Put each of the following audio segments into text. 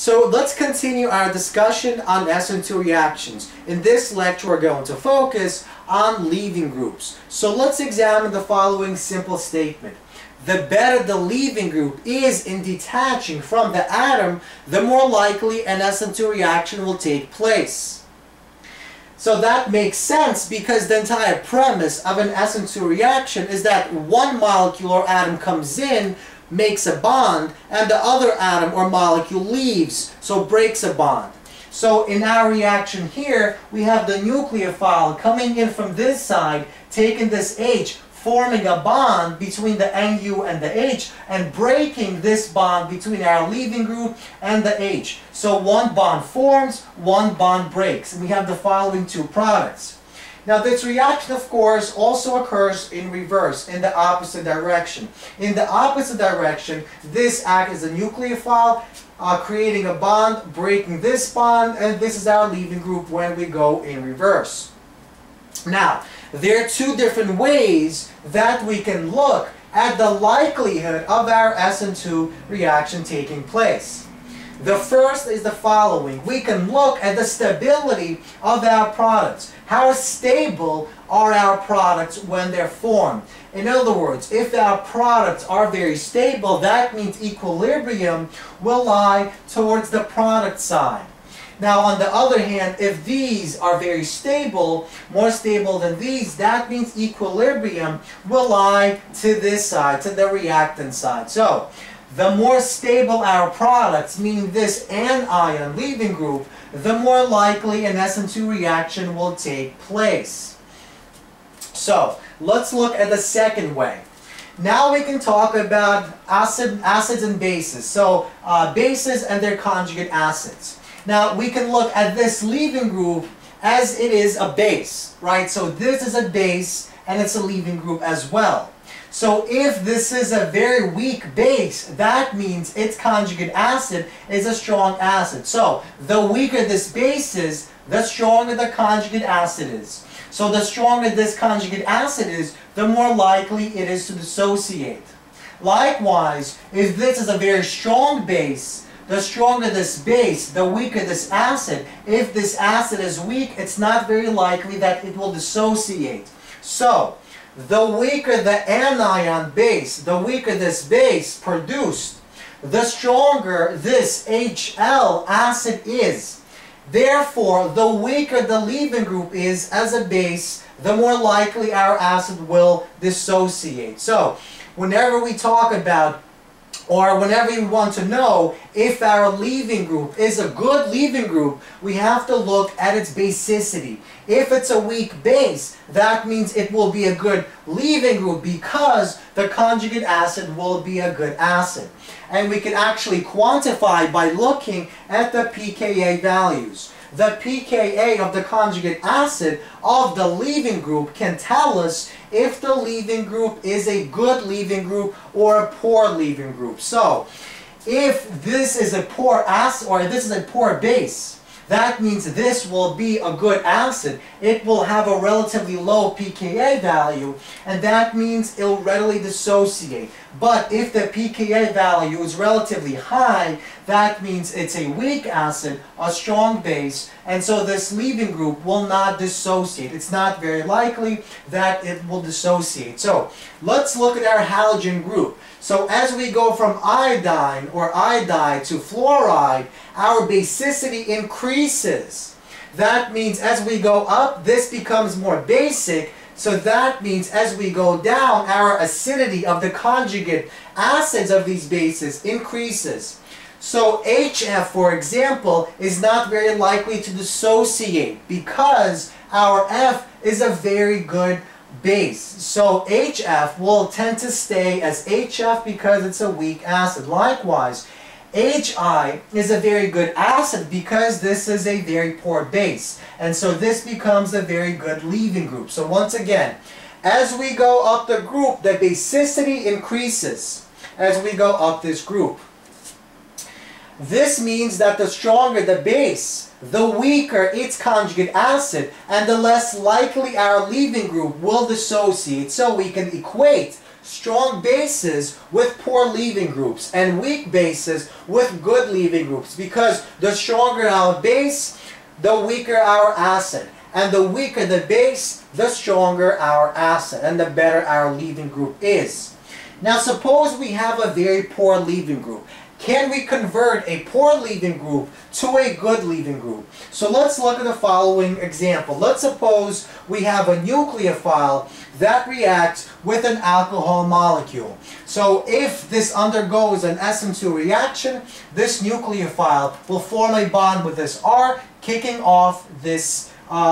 So let's continue our discussion on SN2 reactions. In this lecture, we're going to focus on leaving groups. So let's examine the following simple statement. The better the leaving group is in detaching from the atom, the more likely an SN2 reaction will take place. So that makes sense, because the entire premise of an SN2 reaction is that one molecule or atom comes in, makes a bond, and the other atom or molecule leaves, so breaks a bond. So in our reaction here, we have the nucleophile coming in from this side, taking this H, forming a bond between the NU and the H, and breaking this bond between our leaving group and the H. So one bond forms, one bond breaks, and we have the following two products. Now this reaction, of course, also occurs in reverse, in the opposite direction. In the opposite direction, this acts as a nucleophile, creating a bond, breaking this bond, and this is our leaving group when we go in reverse. Now, there are two different ways that we can look at the likelihood of our SN2 reaction taking place. The first is the following. We can look at the stability of our products. How stable are our products when they're formed? In other words, if our products are very stable, that means equilibrium will lie towards the product side. Now, on the other hand, if these are very stable, more stable than these, that means equilibrium will lie to this side, to the reactant side. So, the more stable our products, meaning this anion leaving group, the more likely an SN2 reaction will take place. So, let's look at the second way. Now we can talk about acids and bases. So, bases and their conjugate acids. Now, we can look at this leaving group as it is a base, right? So this is a base and it's a leaving group as well. So if this is a very weak base, that means its conjugate acid is a strong acid. So the weaker this base is, the stronger the conjugate acid is. So the stronger this conjugate acid is, the more likely it is to dissociate. Likewise, if this is a very strong base, the stronger this base, the weaker this acid. If this acid is weak, it's not very likely that it will dissociate. So, the weaker the anion base, the weaker this base produced, the stronger this HL acid is. Therefore, the weaker the leaving group is as a base, the more likely our acid will dissociate. So, whenever we talk about whenever you want to know if our leaving group is a good leaving group, we have to look at its basicity. If it's a weak base, that means it will be a good leaving group because the conjugate acid will be a good acid. And we can actually quantify by looking at the pKa values. The pKa of the conjugate acid of the leaving group can tell us if the leaving group is a good leaving group or a poor leaving group. So, if this is a poor acid, or this is a poor base, that means this will be a good acid. It will have a relatively low pKa value, and that means it will readily dissociate. But if the pKa value is relatively high, that means it's a weak acid, a strong base, and so this leaving group will not dissociate. It's not very likely that it will dissociate. So, let's look at our halogen group. So, as we go from iodine or iodide to fluoride, our basicity increases. That means as we go up, this becomes more basic. So that means as we go down, our acidity of the conjugate acids of these bases increases. So HF, for example, is not very likely to dissociate because our F is a very good base. So HF will tend to stay as HF because it's a weak acid. Likewise, HI is a very good acid because this is a very poor base, and so this becomes a very good leaving group. So once again, as we go up the group, the basicity increases as we go up this group. This means that the stronger the base, the weaker its conjugate acid, and the less likely our leaving group will dissociate. So we can equate strong bases with poor leaving groups and weak bases with good leaving groups, because the stronger our base, the weaker our acid. And the weaker the base, the stronger our acid and the better our leaving group is. Now suppose we have a very poor leaving group. Can we convert a poor leaving group to a good leaving group? So let's look at the following example. Let's suppose we have a nucleophile that reacts with an alcohol molecule. So if this undergoes an SN2 reaction, this nucleophile will form a bond with this R, kicking off this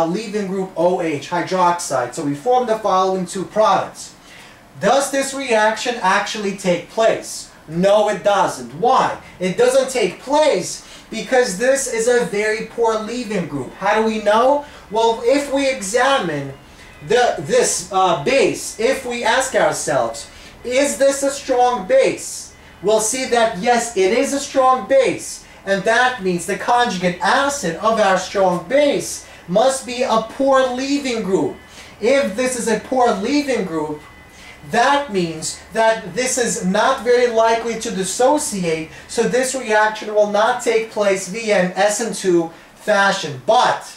leaving group OH, hydroxide. So we form the following two products. Does this reaction actually take place? No, it doesn't. Why? It doesn't take place because this is a very poor leaving group. How do we know? Well, if we examine this base, if we ask ourselves, is this a strong base? We'll see that yes, it is a strong base. And that means the conjugate acid of our strong base must be a poor leaving group. If this is a poor leaving group, that means that this is not very likely to dissociate, so this reaction will not take place via an SN2 fashion. But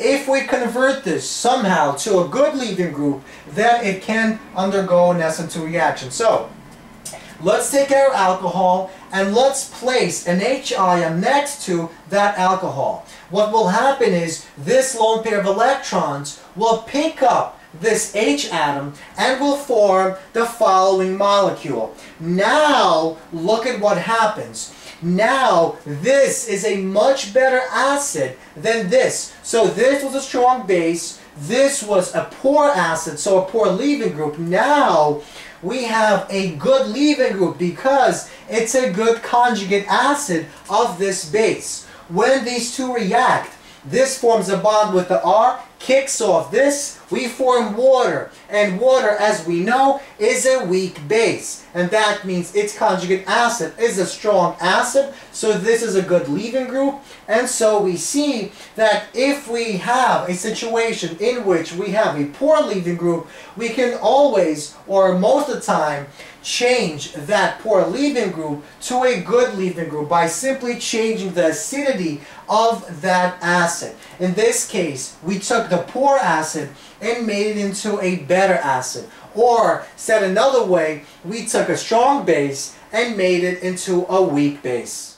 if we convert this somehow to a good leaving group, then it can undergo an SN2 reaction. So let's take our alcohol and let's place an H ion next to that alcohol. What will happen is this lone pair of electrons will pick up this H atom and will form the following molecule. Now look at what happens. Now this is a much better acid than this. So this was a strong base, this was a poor acid, so a poor leaving group. Now we have a good leaving group because it's a good conjugate acid of this base. When these two react, this forms a bond with the R, kicks off this, we form water, and water, as we know, is a weak base, and that means its conjugate acid is a strong acid, so this is a good leaving group. And so we see that if we have a situation in which we have a poor leaving group, we can always, or most of the time, change that poor leaving group to a good leaving group by simply changing the acidity of that acid. In this case, we took the poor acid and made it into a better acid. Or, said another way, we took a strong base and made it into a weak base.